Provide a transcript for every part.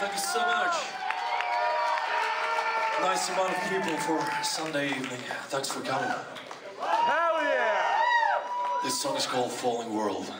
Thank you so much. Nice amount of people for Sunday evening. Thanks for coming. Hell yeah! This song is called Falling World.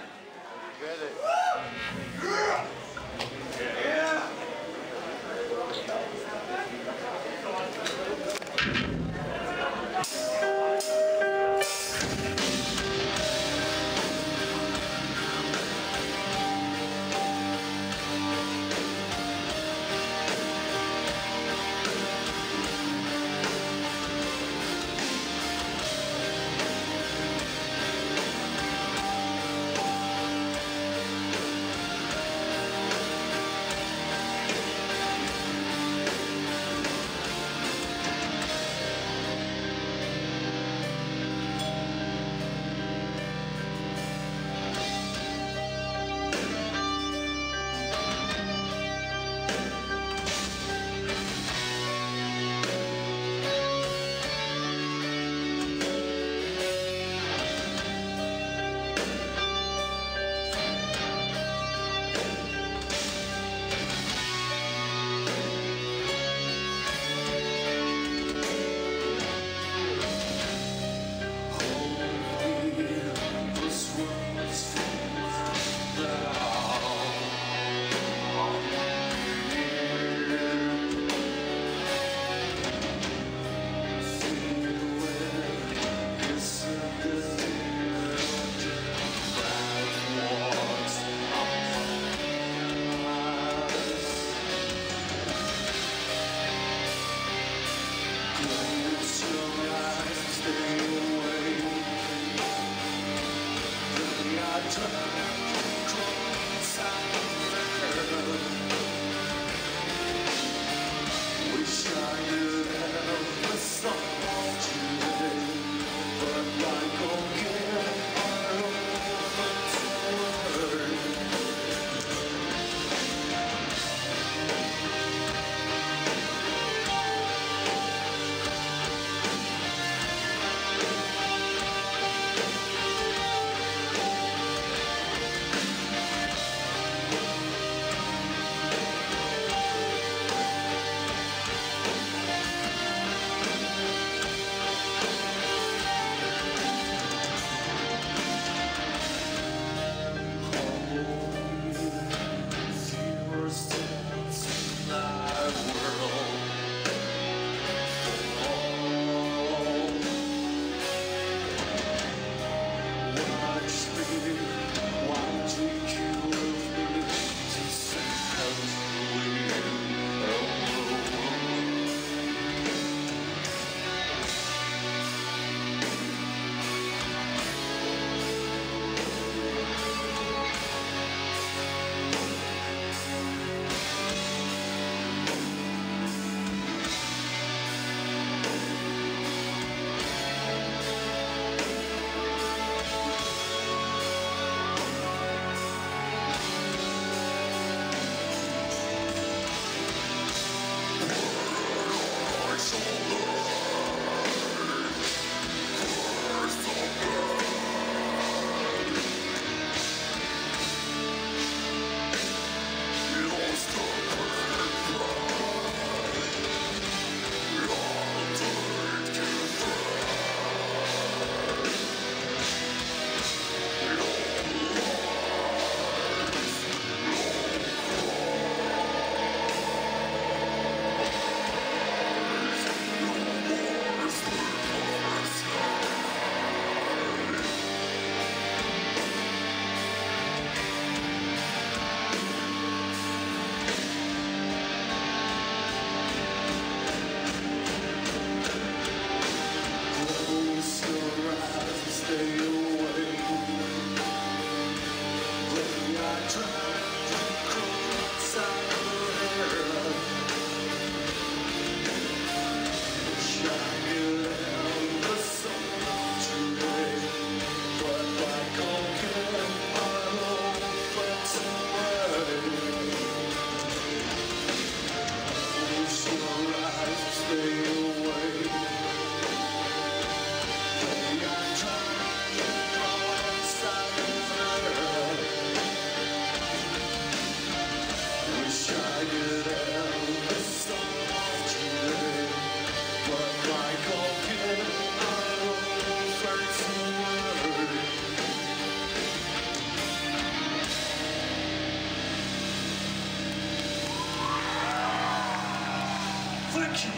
Action.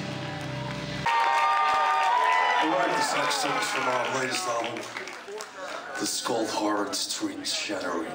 We write this excerpt from our latest album, this called Hard Strings Shattering.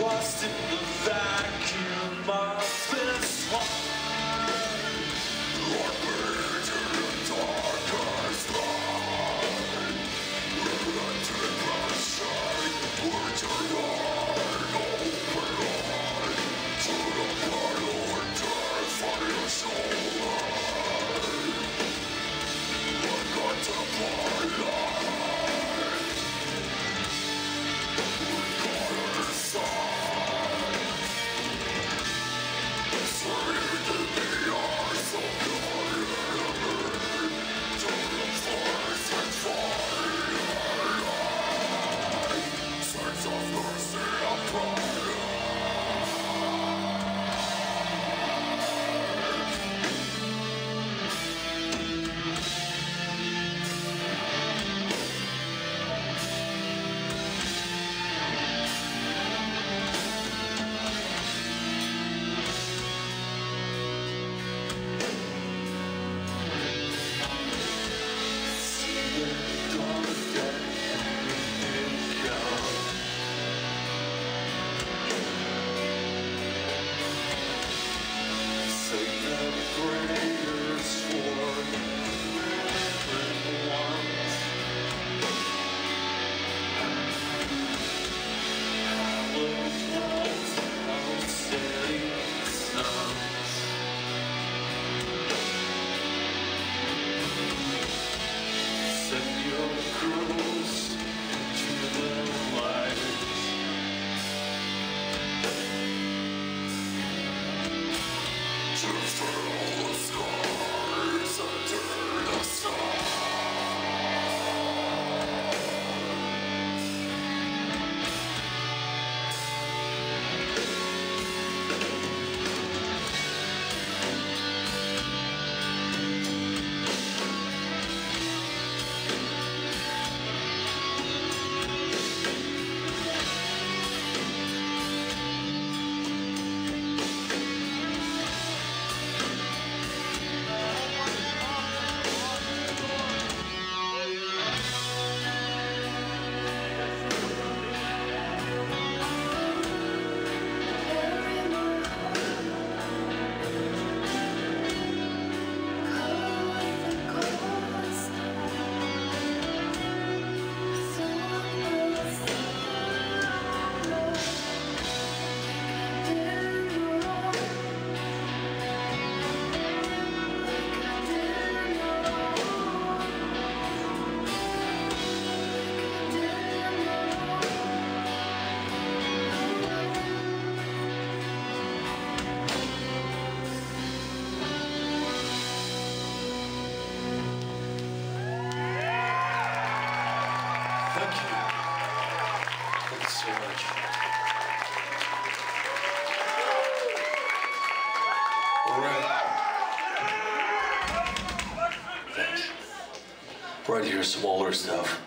Lost in the vacuum of this heart. with your smaller stuff.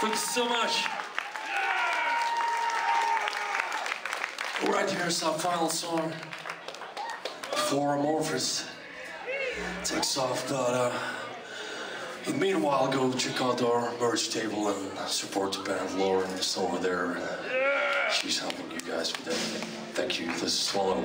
Thank you so much. All right, here's our final song for Amorphis. Takes off, but in the meanwhile, go check out our merch table and support the band. Lauren is over there. She's helping you guys with everything. Thank you. This is Swallow.